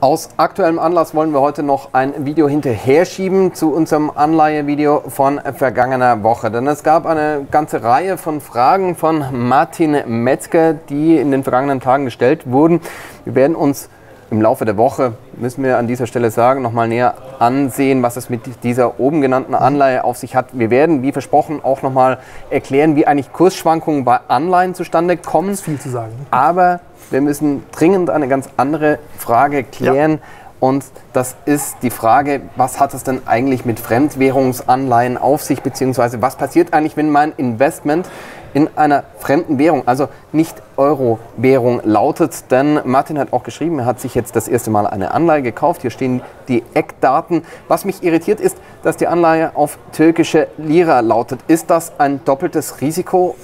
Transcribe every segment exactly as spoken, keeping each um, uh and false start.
Aus aktuellem Anlass wollen wir heute noch ein Video hinterher schieben zu unserem Anleihevideo von vergangener Woche. Denn es gab eine ganze Reihe von Fragen von Martin Metzger, die in den vergangenen Tagen gestellt wurden. Wir werden uns im Laufe der Woche, müssen wir an dieser Stelle sagen, nochmal näher ansehen, was es mit dieser oben genannten Anleihe auf sich hat. Wir werden, wie versprochen, auch nochmal erklären, wie eigentlich Kursschwankungen bei Anleihen zustande kommen. Das ist viel zu sagen. Aber wir müssen dringend eine ganz andere Frage klären, ja. Und das ist die Frage, was hat es denn eigentlich mit Fremdwährungsanleihen auf sich, beziehungsweise was passiert eigentlich, wenn mein Investment in einer fremden Währung, also nicht Euro-Währung, lautet. Denn Martin hat auch geschrieben, er hat sich jetzt das erste Mal eine Anleihe gekauft. Hier stehen die Eckdaten. Was mich irritiert ist, dass die Anleihe auf türkische Lira lautet. Ist das ein doppeltes Risiko?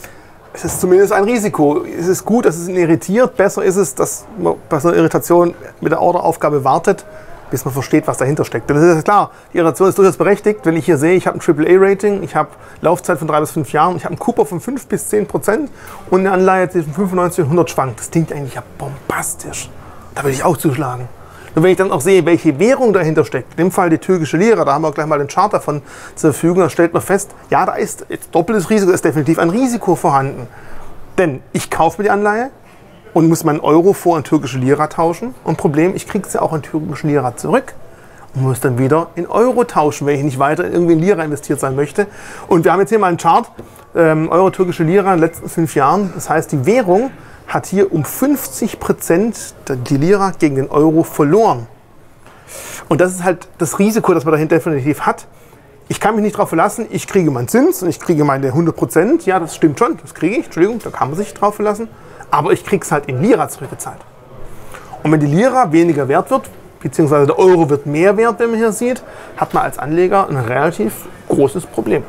Es ist zumindest ein Risiko. Es ist gut, dass es ihn irritiert. Besser ist es, dass man bei so einer Irritation mit der Orderaufgabe wartet, bis man versteht, was dahinter steckt. Denn das ist klar, die Irritation ist durchaus berechtigt. Wenn ich hier sehe, ich habe ein Triple A Rating, ich habe Laufzeit von drei bis fünf Jahren, ich habe einen Coupon von fünf bis zehn Prozent und eine Anleihe zwischen fünfundneunzig und hundert schwankt. Das klingt eigentlich ja bombastisch. Da würde ich auch zuschlagen. Und wenn ich dann auch sehe, welche Währung dahinter steckt, in dem Fall die türkische Lira, da haben wir gleich mal den Chart davon zur Verfügung, dann stellt man fest, ja, da ist jetzt doppeltes Risiko, ist definitiv ein Risiko vorhanden. Denn ich kaufe mir die Anleihe und muss meinen Euro vor in türkische Lira tauschen. Und Problem, ich kriege sie auch in türkischen Lira zurück und muss dann wieder in Euro tauschen, wenn ich nicht weiter in irgendwie in Lira investiert sein möchte. Und wir haben jetzt hier mal einen Chart, ähm, Euro-türkische Lira in den letzten fünf Jahren. Das heißt, die Währung hat hier um fünfzig Prozent die Lira gegen den Euro verloren. Und das ist halt das Risiko, das man dahinter definitiv hat. Ich kann mich nicht darauf verlassen, ich kriege meinen Zins und ich kriege meine hundert Prozent. Ja, das stimmt schon, das kriege ich, Entschuldigung, da kann man sich drauf verlassen. Aber ich kriege es halt in Lira zurückgezahlt. Und wenn die Lira weniger wert wird, beziehungsweise der Euro wird mehr wert, wenn man hier sieht, hat man als Anleger ein relativ großes Problem.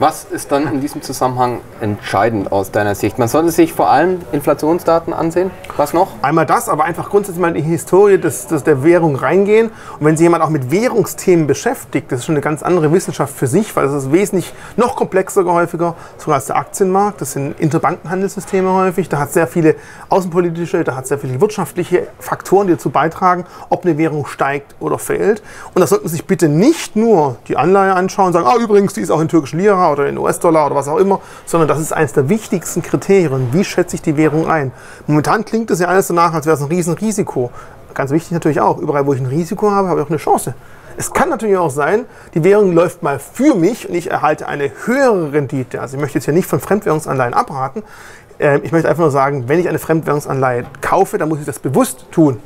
Was ist dann in diesem Zusammenhang entscheidend aus deiner Sicht? Man sollte sich vor allem Inflationsdaten ansehen. Was noch? Einmal das, aber einfach grundsätzlich mal in die Historie des, des, der Währung reingehen. Und wenn sich jemand auch mit Währungsthemen beschäftigt, das ist schon eine ganz andere Wissenschaft für sich, weil es ist wesentlich noch komplexer, häufiger, sogar als der Aktienmarkt. Das sind Interbankenhandelssysteme häufig. Da hat es sehr viele außenpolitische, da hat es sehr viele wirtschaftliche Faktoren, die dazu beitragen, ob eine Währung steigt oder fällt. Und da sollten Sie sich bitte nicht nur die Anleihe anschauen und sagen, ah, übrigens, die ist auch in türkischen Lira oder in U S-Dollar oder was auch immer, sondern das ist eines der wichtigsten Kriterien. Wie schätze ich die Währung ein? Momentan klingt es ja alles danach, als wäre es ein Riesenrisiko. Ganz wichtig natürlich auch, überall wo ich ein Risiko habe, habe ich auch eine Chance. Es kann natürlich auch sein, die Währung läuft mal für mich und ich erhalte eine höhere Rendite. Also ich möchte jetzt hier nicht von Fremdwährungsanleihen abraten. Ich möchte einfach nur sagen, wenn ich eine Fremdwährungsanleihe kaufe, dann muss ich das bewusst tun.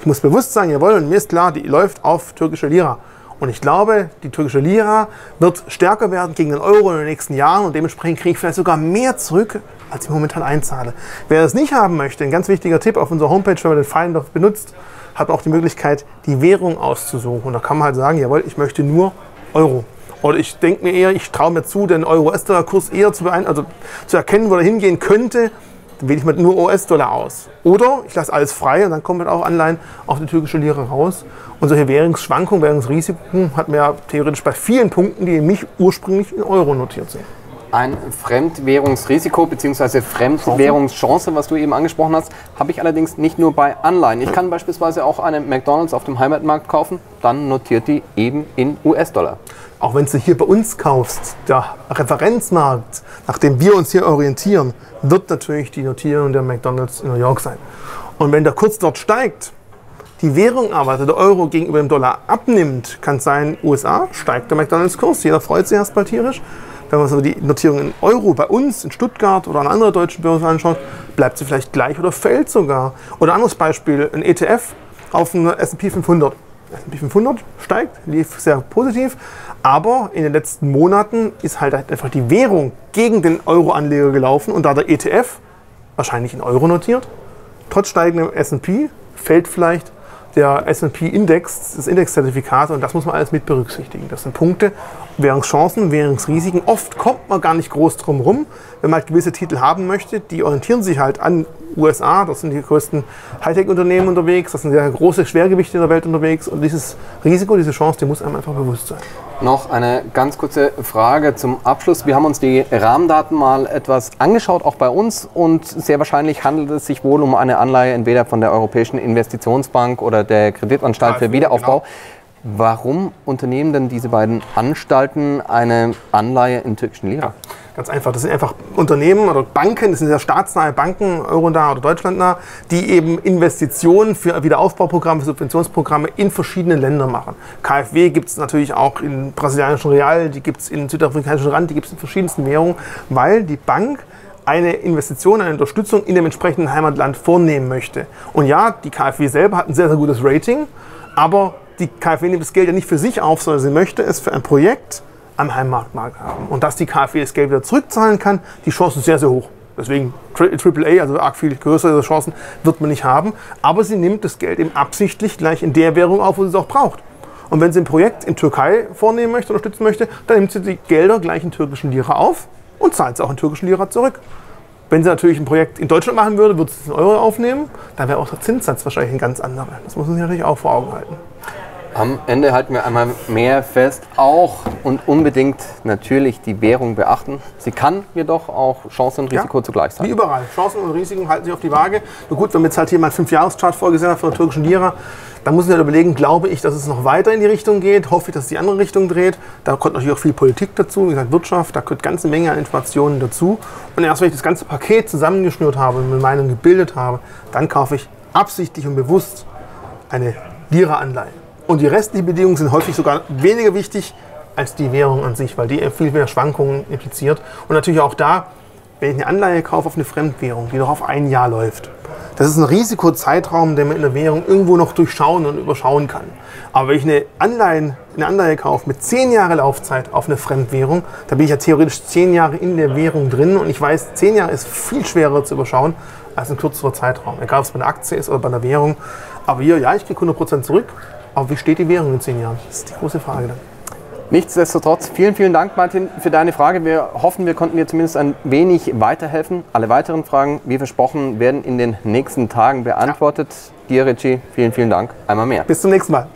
Ich muss bewusst sagen, jawohl, und mir ist klar, die läuft auf türkische Lira. Und ich glaube, die türkische Lira wird stärker werden gegen den Euro in den nächsten Jahren und dementsprechend kriege ich vielleicht sogar mehr zurück, als ich momentan einzahle. Wer das nicht haben möchte, ein ganz wichtiger Tipp auf unserer Homepage, wenn man den Pfeil benutzt, hat auch die Möglichkeit, die Währung auszusuchen. Und da kann man halt sagen, jawohl, ich möchte nur Euro. Oder ich denke mir eher, ich traue mir zu, den Euro-U S-Dollar-Kurs eher zu, also zu erkennen, wo er hingehen könnte, dann wähle ich mir nur U S-Dollar aus. Oder ich lasse alles frei und dann kommen halt auch Anleihen auf die türkische Lira raus. Und solche Währungsschwankungen, Währungsrisiken hat man ja theoretisch bei vielen Punkten, die nicht ursprünglich in Euro notiert sind. Ein Fremdwährungsrisiko bzw. Fremdwährungschance, was du eben angesprochen hast, habe ich allerdings nicht nur bei Anleihen. Ich kann beispielsweise auch eine McDonald's auf dem Heimatmarkt kaufen, dann notiert die eben in U S-Dollar. Auch wenn du hier bei uns kaufst, der Referenzmarkt, nach dem wir uns hier orientieren, wird natürlich die Notierung der McDonald's in New York sein. Und wenn der Kurs dort steigt, die Währung aber, also der Euro gegenüber dem Dollar abnimmt, kann es sein, U S A steigt der McDonalds-Kurs, jeder freut sich erstmal tierisch. Wenn man sich aber die Notierung in Euro bei uns in Stuttgart oder an anderen deutschen Börsen anschaut, bleibt sie vielleicht gleich oder fällt sogar. Oder ein anderes Beispiel, ein E T F auf den S und P fünfhundert. S und P fünfhundert steigt, lief sehr positiv, aber in den letzten Monaten ist halt einfach die Währung gegen den Euro-Anleger gelaufen und da der E T F wahrscheinlich in Euro notiert, trotz steigendem S und P fällt vielleicht der S und P Index, das Indexzertifikat, und das muss man alles mit berücksichtigen. Das sind Punkte, Währungschancen, Währungsrisiken. Oft kommt man gar nicht groß drum rum, wenn man halt gewisse Titel haben möchte, die orientieren sich halt an U S A, das sind die größten Hightech-Unternehmen unterwegs, das sind sehr große Schwergewichte in der Welt unterwegs und dieses Risiko, diese Chance, die muss einem einfach bewusst sein. Noch eine ganz kurze Frage zum Abschluss. Wir haben uns die Rahmendaten mal etwas angeschaut, auch bei uns, und sehr wahrscheinlich handelt es sich wohl um eine Anleihe entweder von der Europäischen Investitionsbank oder der Kreditanstalt für Wiederaufbau. Genau. Warum unternehmen denn diese beiden Anstalten eine Anleihe in türkischen Lira? Ganz einfach, das sind einfach Unternehmen oder Banken, das sind ja staatsnahe Banken, Euro-nah oder Deutschland-nah, die eben Investitionen für Wiederaufbauprogramme, für Subventionsprogramme in verschiedenen Ländern machen. KfW gibt es natürlich auch in brasilianischen Real, die gibt es in südafrikanischen Rand, die gibt es in verschiedensten Währungen, weil die Bank eine Investition, eine Unterstützung in dem entsprechenden Heimatland vornehmen möchte. Und ja, die KfW selber hat ein sehr, sehr gutes Rating, aber die KfW nimmt das Geld ja nicht für sich auf, sondern sie möchte es für ein Projekt am Heimmarkt haben. Und dass die KfW das Geld wieder zurückzahlen kann, die Chancen sind sehr, sehr hoch. Deswegen Triple A, also arg viel größere Chancen, wird man nicht haben. Aber sie nimmt das Geld eben absichtlich gleich in der Währung auf, wo sie es auch braucht. Und wenn sie ein Projekt in Türkei vornehmen möchte, unterstützen möchte, dann nimmt sie die Gelder gleich in türkischen Lira auf und zahlt es auch in türkischen Lira zurück. Wenn sie natürlich ein Projekt in Deutschland machen würde, würde sie es in Euro aufnehmen, dann wäre auch der Zinssatz wahrscheinlich ein ganz anderer. Das muss man sich natürlich auch vor Augen halten. Am Ende halten wir einmal mehr fest, auch und unbedingt natürlich die Währung beachten. Sie kann jedoch auch Chancen und Risiko ja, zugleich sein. Wie überall. Chancen und Risiken halten sich auf die Waage. Nur gut, wenn wir jetzt halt hier mal einen fünf Jahres Chart vorgesehen haben von der türkischen Lira, dann muss ich halt überlegen, glaube ich, dass es noch weiter in die Richtung geht, hoffe ich, dass es die andere Richtung dreht. Da kommt natürlich auch viel Politik dazu, wie gesagt Wirtschaft, da kommt eine ganze Menge an Informationen dazu. Und erst wenn ich das ganze Paket zusammengeschnürt habe und meine Meinung gebildet habe, dann kaufe ich absichtlich und bewusst eine Lira-Anleihe. Und die restlichen Bedingungen sind häufig sogar weniger wichtig als die Währung an sich, weil die viel mehr Schwankungen impliziert. Und natürlich auch da, wenn ich eine Anleihe kaufe auf eine Fremdwährung, die doch auf ein Jahr läuft. Das ist ein Risikozeitraum, den man in der Währung irgendwo noch durchschauen und überschauen kann. Aber wenn ich eine Anleihe, eine Anleihe kaufe mit zehn Jahre Laufzeit auf eine Fremdwährung, da bin ich ja theoretisch zehn Jahre in der Währung drin und ich weiß, zehn Jahre ist viel schwerer zu überschauen als ein kürzerer Zeitraum. Egal, ob es bei einer Aktie ist oder bei einer Währung. Aber hier, ja, ich kriege hundert Prozent zurück. Aber wie steht die Währung in zehn Jahren? Das ist die große Frage dann. Nichtsdestotrotz, vielen, vielen Dank, Martin, für deine Frage. Wir hoffen, wir konnten dir zumindest ein wenig weiterhelfen. Alle weiteren Fragen, wie versprochen, werden in den nächsten Tagen beantwortet. Ja. Dir, Richie, vielen, vielen Dank. Einmal mehr. Bis zum nächsten Mal.